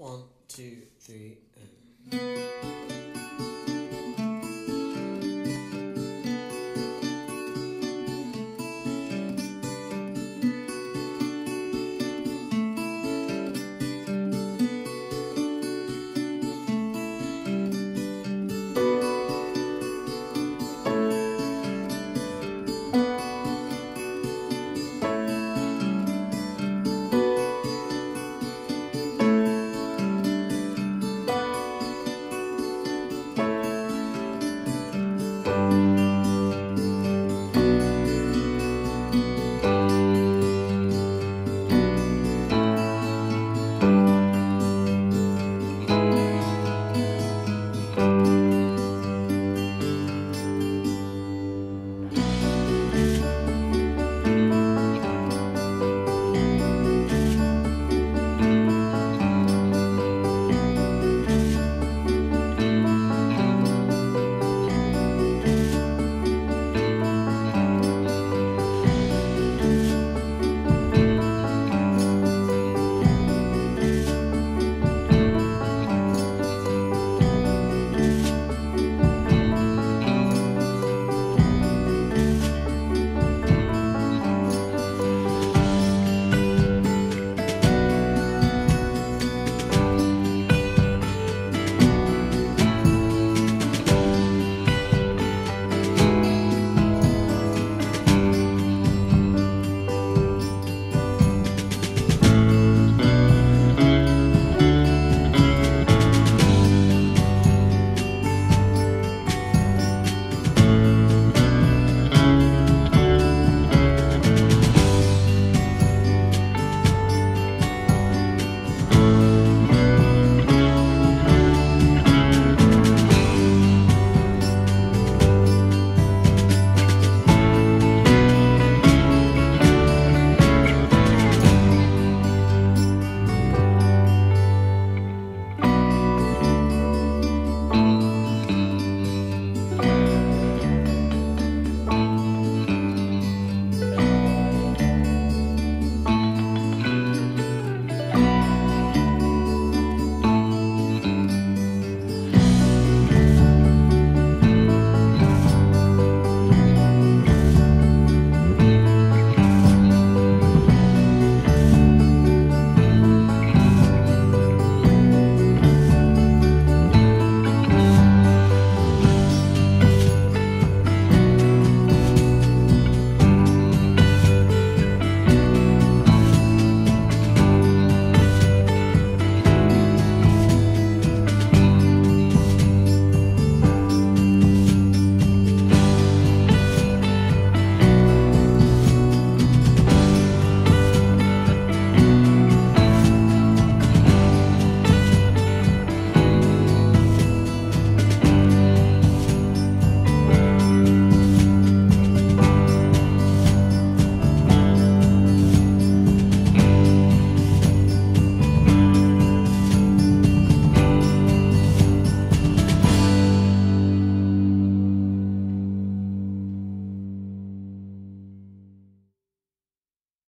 1, 2, 3, and...